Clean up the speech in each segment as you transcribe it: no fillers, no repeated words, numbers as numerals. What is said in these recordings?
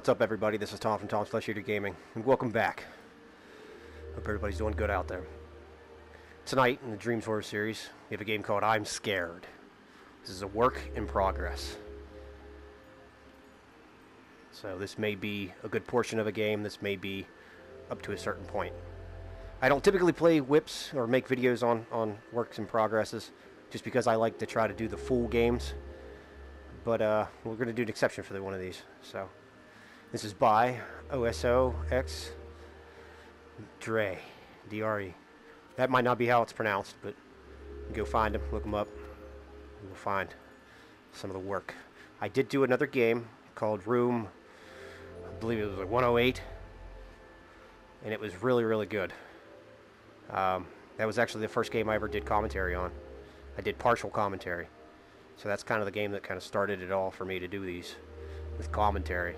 What's up, everybody? This is Tom from Tom's Flesh Eater Gaming, and welcome back. Hope everybody's doing good out there. Tonight, in the Dreams Horror series, we have a game called I'm Scared. This is a work in progress. So this may be a good portion of a game. This may be up to a certain point. I don't typically play whips or make videos on works in progresses, just because I like to try to do the full games. But we're going to do an exception for one of these. So this is by OSOxDRE. D-R-E. That might not be how it's pronounced, but go find them, look them up. We'll find some of the work. I did do another game called Room, I believe it was like 108, and it was really, really good. That was actually the first game I ever did commentary on. I did partial commentary. So that's kind of the game that kind of started it all for me to do these with commentary.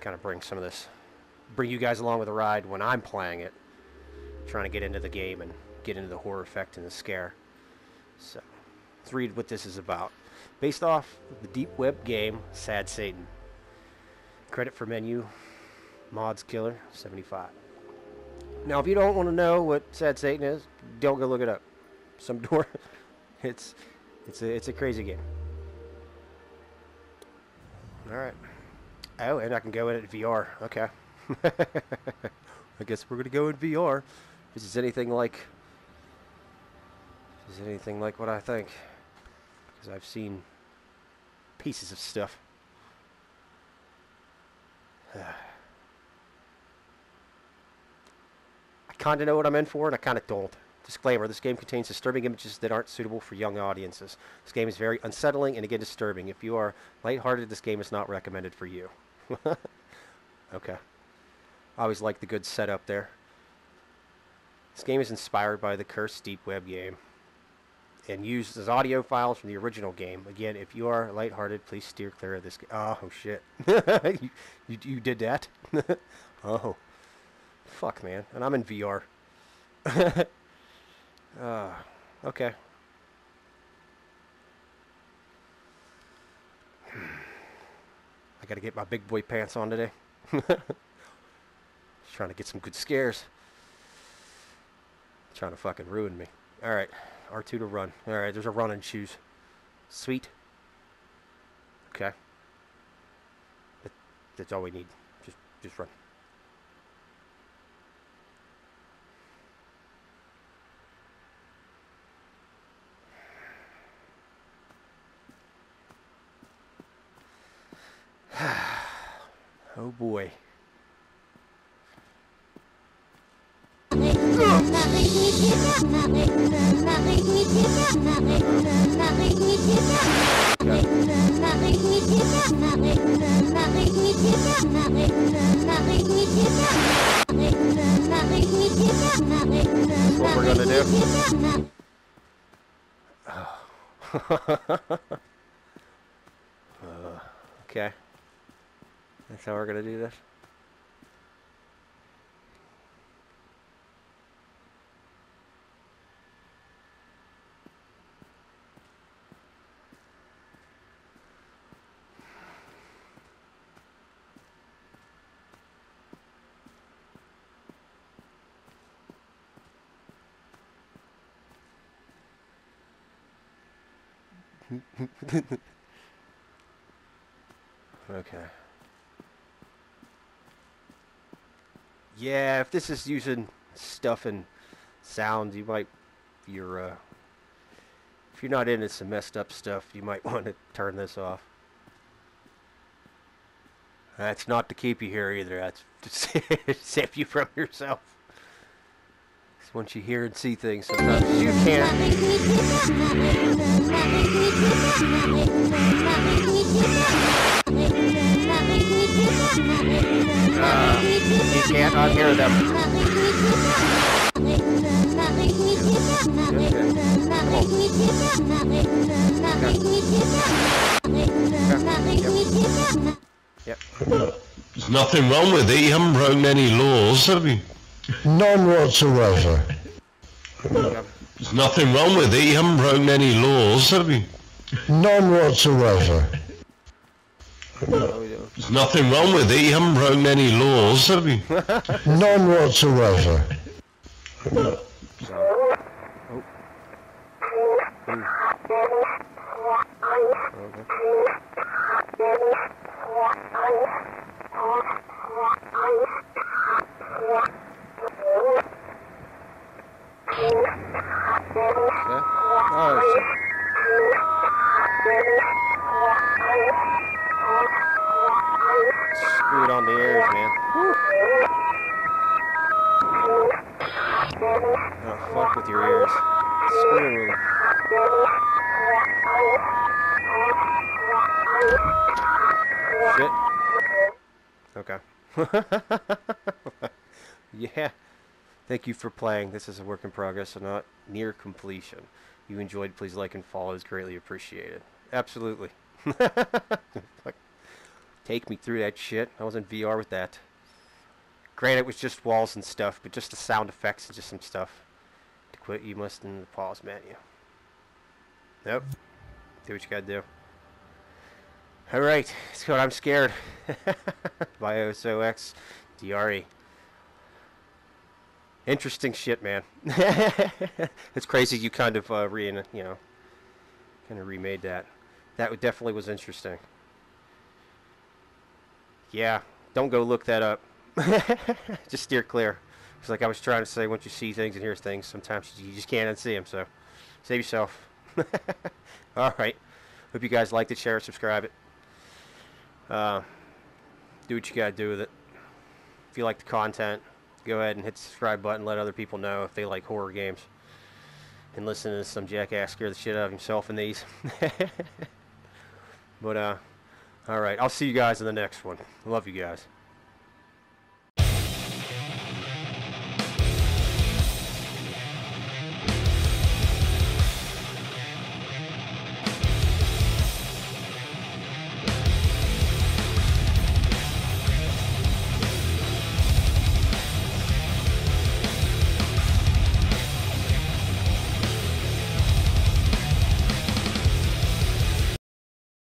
Kind of bring some of this, bring you guys along with the ride when I'm playing it. Trying to get into the game and get into the horror effect and the scare. So let's read what this is about. Based off the deep web game Sad Satan. Credit for menu, Mods Killer 75. Now, if you don't want to know what Sad Satan is, don't go look it up. Some door. It's a crazy game. All right. Oh, and I can go in at VR. Okay. I guess we're gonna go in VR. If this is anything like, if this is anything like what I think, because I've seen pieces of stuff. I kind of know what I'm in for, and I kind of don't. Disclaimer, this game contains disturbing images that aren't suitable for young audiences. This game is very unsettling and, again, disturbing. If you are lighthearted, this game is not recommended for you. Okay. I always like the good setup there. This game is inspired by the cursed deep web game and used as audio files from the original game. Again, if you are lighthearted, please steer clear of this game. Oh, shit. you did that? Oh. Fuck, man. And I'm in VR. Okay. I gotta get my big boy pants on today. Just trying to get some good scares. Trying to fucking ruin me. Alright. R2 to run. Alright, there's a running shoes. Sweet. Okay. That's all we need. Just run. Oh boy. That's what we're gonna do. Okay. That's how we're gonna do this. Okay. Yeah, if this is using stuff and sounds, you might, if you're not into some messed up stuff, you might want to turn this off. That's not to keep you here either, that's to save you from yourself. Because once you hear and see things, sometimes you can't. You can't unhear them. Okay. Yep. There's nothing wrong with it. You haven't broken any laws, have you? None whatsoever. There's nothing wrong with it. You haven't broken any laws, have you? None whatsoever. There's There's nothing wrong with it. You haven't broken any laws, have you? None whatsoever. Screwed on the ears, man. Woo. Oh, fuck with your ears. Screw them. Shit. Okay. Yeah. Thank you for playing. This is a work in progress, so not near completion. If you enjoyed, please like and follow. It's greatly appreciated. Absolutely. Take me through that shit. I was in VR with that. Granted, it was just walls and stuff, but just the sound effects and just some stuff. To quit, you must in the pause menu. Nope. Do what you gotta do. Alright, it's called I'm Scared. By OSOxDRE. Interesting shit, man. It's crazy you kind of remade that. That definitely was interesting. Yeah, don't go look that up. Just steer clear. It's like I was trying to say, once you see things and hear things, sometimes you just can't unsee them, so save yourself. Alright. Hope you guys liked it, share it, subscribe it. Do what you gotta do with it. If you like the content, go ahead and hit the subscribe button, let other people know if they like horror games. And listen to some jackass scare the shit out of himself in these. But, alright, I'll see you guys in the next one. Love you guys.